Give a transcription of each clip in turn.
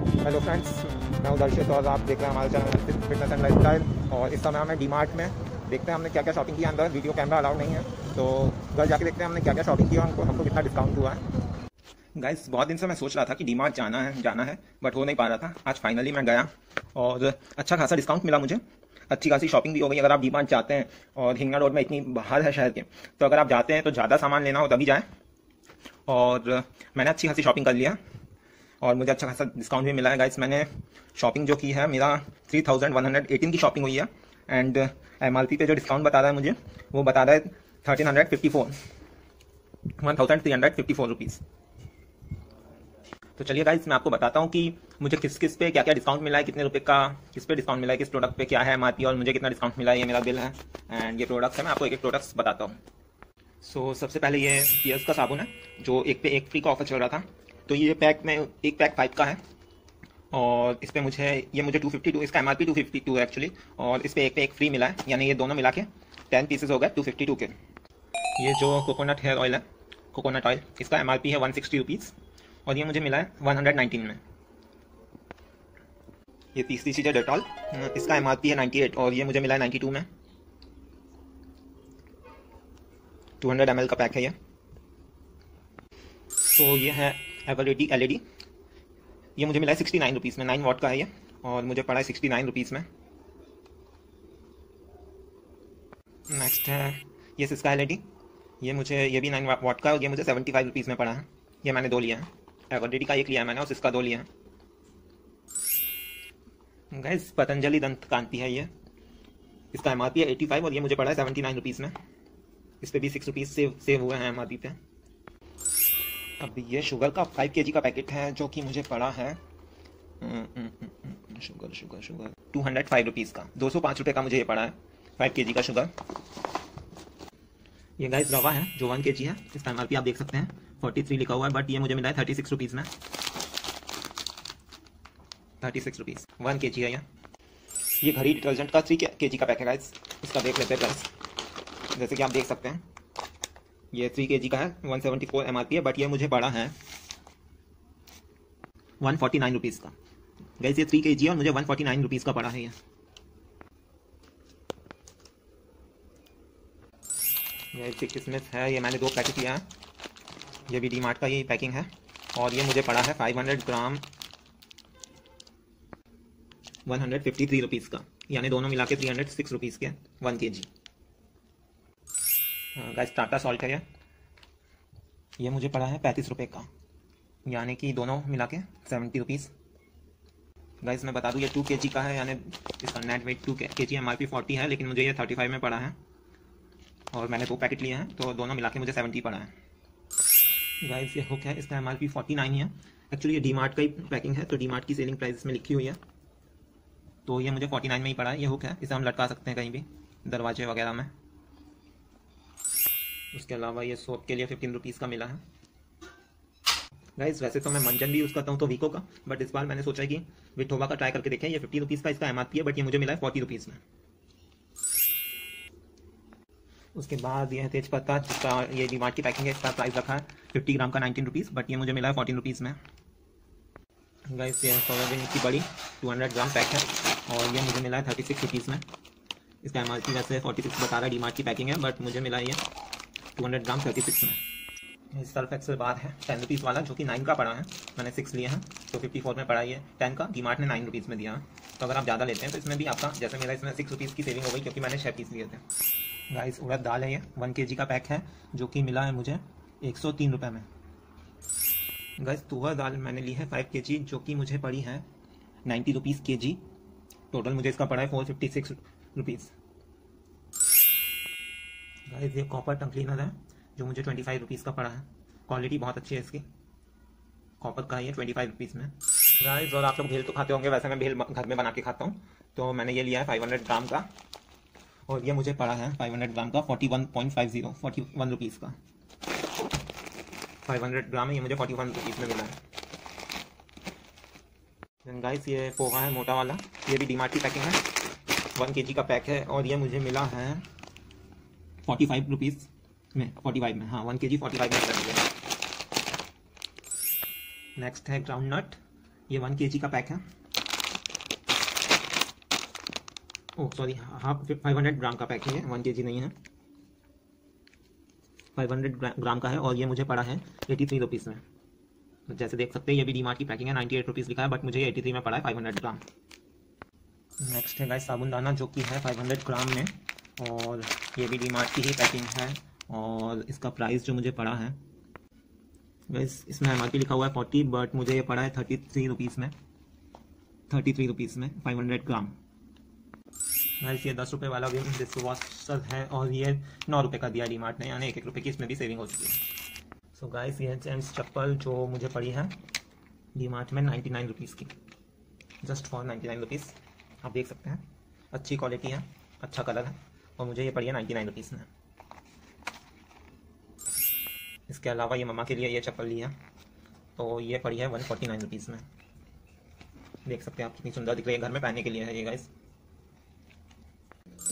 Hello friends, मैं उदर्शित और आप देख रहे हैं हमारे चैनल फिटनेस एंड लाइफस्टाइल। और इस समय हमें डीमार्ट में देखते हैं हमने क्या क्या शॉपिंग किया। अंदर वीडियो कैमरा अलाउ नहीं है, तो घर जाके देखते हैं हमने क्या क्या शॉपिंग किया, हमको कितना डिस्काउंट हुआ है। गाइस, बहुत दिन से मैं सोच रहा था कि डीमार्ट जाना है बट हो नहीं पा रहा था। आज फाइनली मैं गया और अच्छा खासा डिस्काउंट मिला मुझे, अच्छी खासी शॉपिंग भी हो गई। अगर आप डीमार्ट जाते हैं और हिंगना रोड में इतनी बाहर है शहर के, तो अगर आप जाते हैं तो ज़्यादा सामान लेना हो तभी जाएँ। और मैंने अच्छी खासी शॉपिंग कर लिया और मुझे अच्छा खासा डिस्काउंट भी मिला है। गाइस, मैंने शॉपिंग जो की है, मेरा 3118 की शॉपिंग हुई है एंड MRP पे जो डिस्काउंट बता रहा है मुझे, वो बता रहा है 1354 रुपीज़। तो चलिए गाइस, मैं आपको बताता हूँ कि मुझे किस किस पे क्या क्या डिस्काउंट मिला है, कितने रुपए का किस पे डिस्काउंट मिला है, किस प्रोडक्ट पे क्या है MRP और मुझे कितना डिस्काउंट मिला है। ये मेरा बिल है एंड ये प्रोडक्ट्स है, मैं आपको एक एक प्रोडक्ट्स बताता हूँ। सो सबसे पहले ये पियर्स का साबुन है जो एक पे एक फ्री का ऑफर चल रहा था। तो ये पैक में एक पैक 5 का है और इस पर मुझे 252, इसका MRP 252 है एक्चुअली, और इस पर एक पे एक फ्री मिला है, यानी ये दोनों मिला के 10 पीसेस हो गए 252 के। ये जो कोकोनट हेयर ऑयल है, कोकोनट ऑयल, इसका MRP है 160 रुपीज़ और ये मुझे मिला है 119 में। ये तीसरी चीज़ है डेटॉल, इसका MRP है 98 और ये मुझे मिला है 92 में। 200 ml का पैक है ये। तो ये है एवरेडी LED, ये मुझे मिला है 69 रुपीज़ में, 9 वाट का है ये और मुझे पड़ा है 69 रुपीज़ में। नेक्स्ट है ये सिस्का LED, ये मुझे, ये भी 9 वाट का है और ये मुझे 75 रुपीज़ में पड़ा है। ये मैंने 2 लिया है, एवरेडी का एक लिया है मैंने और सिस्का 2 लिया है। गैस, पतंजलि दंत कांति है ये, इसका MRP है 85 और ये मुझे पड़ा है 79 रुपीज़ में। इस पर भी 6 रुपीज़ सेव हुए हैं MRP पे। अब ये शुगर का 5 kg का पैकेट है जो कि मुझे पड़ा है शुगर 205 रुपीज़ का, 205 रुपये का मुझे ये पड़ा है 5 kg का शुगर। ये गाइस रवा है जो 1 kg है, इसका MRP आप देख सकते हैं 43 लिखा हुआ है बट ये मुझे मिला है 36 रुपीज़ में, 36 रुपीज़ 1 kg है ये। घड़ी डिटर्जेंट का 3 kg का पैकेट है गाइस, इसका देख लेते हैं प्राइस। जैसे कि आप देख सकते हैं ये 3 kg का है, 174 MRP है बट ये मुझे पड़ा है 149 रुपीज़ का। गाइस, ये 3 kg है और मुझे 149 रुपीज़ का पड़ा है ये। ये किसमिस है, ये मैंने 2 पैकेट लिया है, ये भी डीमार्ट का ही पैकिंग है और ये मुझे पड़ा है 500 ग्राम 153 रुपीज़ का, यानी दोनों मिला के 306 रुपीज़ के 1 kg। गाइस, टाटा सॉल्ट है ये मुझे पड़ा है 35 रुपये का, यानी कि दोनों मिला के 70 रुपीज़। गाइस, मैं बता दूँ ये 2 kg का है, यानी इसका नेट वेट 2 kg, MRP 40 है लेकिन मुझे ये 35 में पड़ा है और मैंने 2 पैकेट लिए हैं तो दोनों मिला के मुझे 70 पड़ा है। गाइस, ये हुक है, इसका MRP 49 है, एक्चुअली ये डीमार्ट का ही पैकिंग है तो डीमार्ट की सेलिंग प्राइस इसमें लिखी हुई है, तो ये मुझे 49 में ही पड़ा है। ये हुक है, इसे हम लटका सकते हैं कहीं भी, दरवाजे वगैरह में। उसके अलावा ये सोप के लिए 15 रुपीज़ का मिला है। गाइस, वैसे तो मैं मंजन भी यूज़ करता हूँ तो वीको का, बट इस बार मैंने सोचा कि विथोबा का ट्राई करके देखें। ये 50 रुपीज़ का इसका MRP है बट ये मुझे मिला है 40 रुपीज़ में। उसके बाद यह है तेज पत्ता, जिसका ये डीमार्ट की पैकिंग है, इसका प्राइस रखा है 50 ग्राम का 19 रुपीज़ बट ये मुझे मिला है 14 रुपीज़ में। गाइस, ये सोयाबीन की बड़ी 200 ग्राम पैक है और ये मुझे मिला है 36 रुपीज़ में। इसका MRP वैसे 46 बता रहा है, डीमार्ट की पैकिंग है बट मुझे मिला ये 200 ग्राम 36 में। सर्फ एक्सल बार है 10 रुपीज़ वाला जो कि 9 का पड़ा है, मैंने 6 लिया है तो 54 में पड़ा ये 10 का, डीमार्ट ने 9 रुपीज़ में दिया है। तो अगर आप ज़्यादा लेते हैं तो इसमें भी आपका, जैसे मेरा इसमें 6 रुपीज़ की सेविंग हो गई क्योंकि मैंने 6 पीस लिए थे। गाइस, उड़द दाल है ये 1 kg का पैक है जो कि मिला है मुझे 103 रुपये में। गाइस, तुअर दाल मैंने ली है 5 kg जो कि मुझे पड़ी है 90 रुपीज़ kg, टोटल मुझे इसका पड़ा है 456 रुपीज़। गाइस, ये कॉपर टंग क्लीनर है जो मुझे 25 रुपीज़ का पड़ा है, क्वालिटी बहुत अच्छी है इसकी, कॉपर का ये 25 रुपीज़ में। गाइस, और आप लोग भेल तो खाते होंगे, वैसे मैं भेल घर में बना के खाता हूँ तो मैंने ये लिया है 500 ग्राम का और ये मुझे पड़ा है 500 ग्राम का 41 रुपीज़ का, 500 ग्राम है ये मुझे 41 रुपीज़ में मिला है। देन गाइस, ये पोहा है मोटा वाला, ये भी डीमार्ट की पैकिंग है, 1 kg का पैक है और ये मुझे मिला है 45 रुपीज़ में, 45 में, हाँ 1 kg 45 में मिला मुझे। नेक्स्ट है ग्राउंड नट, ये 1 kg का पैक है। ओह सॉरी, 500 ग्राम का पैक है, 1 kg नहीं है, 500 ग्राम का है। और ये मुझे पड़ा है 83 रुपीज़ में। जैसे देख सकते हैं ये भी डीमार्ट की पैकिंग है, 98 रुपीज़ लिखा है बट मुझे 83 में पड़ा है, 500 ग्राम। नेक्स्ट है गाइस साबुनदाना, जो कि है 500 ग्राम में, और ये भी डीमार्ट की ही पैकिंग है। और इसका प्राइस जो मुझे पड़ा है गाइस, इसमें MRP लिखा हुआ है 40 बट मुझे ये पड़ा है 33 रुपीज़ में, 33 रुपीज़ में 500 ग्राम। गाइस ये 10 रुपये वाला भी डिस्को वॉशर है और ये 9 रुपये का दिया डीमार्ट ने, यानी 1-1 रुपये की इसमें भी सेविंग हो चुकी है। सो गाइस ये चैम्स चप्पल जो मुझे पड़ी है डीमार्ट में 99 रुपीज़ की, जस्ट फॉर 99 रुपीज़। आप देख सकते हैं अच्छी क्वालिटी है, अच्छा कलर है, और मुझे ये पड़ी है 99 रुपीज़ में। इसके अलावा ये मम्मा के लिए ये चप्पल लिया तो ये पड़ी है 149 रुपीज़ में। देख सकते हैं आप कितनी सुंदर दिख रही है, घर में पहनने के लिए है ये गाइस।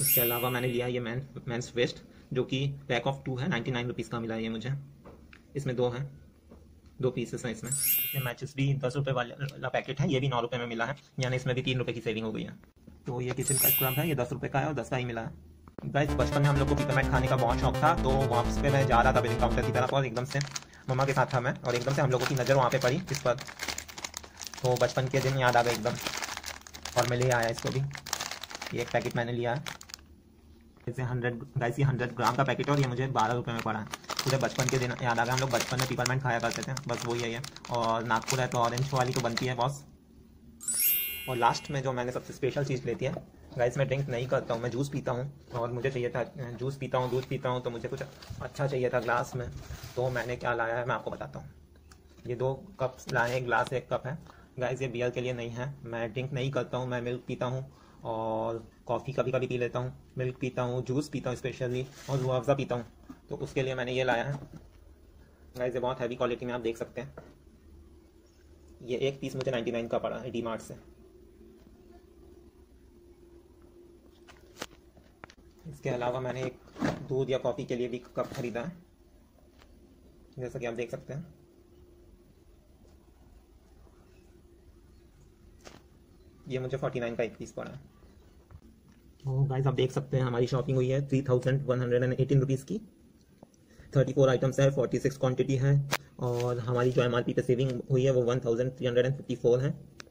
इसके अलावा मैंने लिया ये मेंस वेस्ट, जो कि पैक ऑफ 2 है, 99 रुपीज़ का मिला है ये मुझे। इसमें 2 हैं, 2 पीसेस हैं इसमें। इसमें मैचेस भी 10 रुपये वाला पैकेट है, ये भी 9 रुपये में मिला है, यानी इसमें भी 3 रुपये की सेविंग हो गई है। तो ये किचन का स्क्रब है, ये 10 रुपये का है और 10 का ही मिला है। गाइस बचपन में हम लोग को पिपरमेंट खाने का बहुत शौक था, तो वापस पे मैं जा रहा था बिलिंग काउंटर की तरफ और एकदम से मम्मा के साथ था मैं, और एकदम से हम लोगों की नज़र वहाँ पे पड़ी इस पर, तो बचपन के दिन याद आ गए एकदम, और मैं ले आया इसको भी। ये एक पैकेट मैंने लिया है जैसे 100 गाइस, ये 100 ग्राम का पैकेट और ये मुझे 12 रुपये में पड़ा है। मुझे बचपन के दिन याद आ गया, हम लोग बचपन में पिपरमेंट खाया करते थे, बस वही है। और नागपुर है तो ऑरेंज वाली तो बनती है बॉस। और लास्ट में जो मैंने सबसे स्पेशल चीज़ लेती है गाइस, मैं ड्रिंक नहीं करता हूँ, मैं जूस पीता हूँ, और मुझे चाहिए था जूस पीता हूँ, दूध पीता हूँ, तो मुझे कुछ अच्छा चाहिए था ग्लास में। तो मैंने क्या लाया है मैं आपको बताता हूँ। ये 2 कप्स लाए, एक ग्लास 1 कप है गाइस। ये बियर के लिए नहीं है, मैं ड्रिंक नहीं करता हूँ, मैं मिल्क पीता हूँ और कॉफ़ी कभी कभी पी लेता हूँ, मिल्क पीता हूँ, जूस पीता हूँ स्पेशली, और रूह अफ़ज़ा पीता हूँ। तो उसके लिए मैंने ये लाया है गाइस, ये बहुत हैवी क्वालिटी में आप देख सकते हैं। ये एक पीस मुझे 99 का पड़ा है डीमार्ट से। इसके अलावा मैंने एक दूध या कॉफ़ी के लिए भी कप खरीदा है, जैसा कि आप देख सकते हैं। ये मुझे 49 का एक पीस पड़ा है। तो गाइस आप देख सकते हैं हमारी शॉपिंग हुई है 3118 रुपीज़ की। 34 आइटम्स है, 46 क्वांटिटी है, और हमारी जो MRP पे सेविंग हुई है वो 1354 है।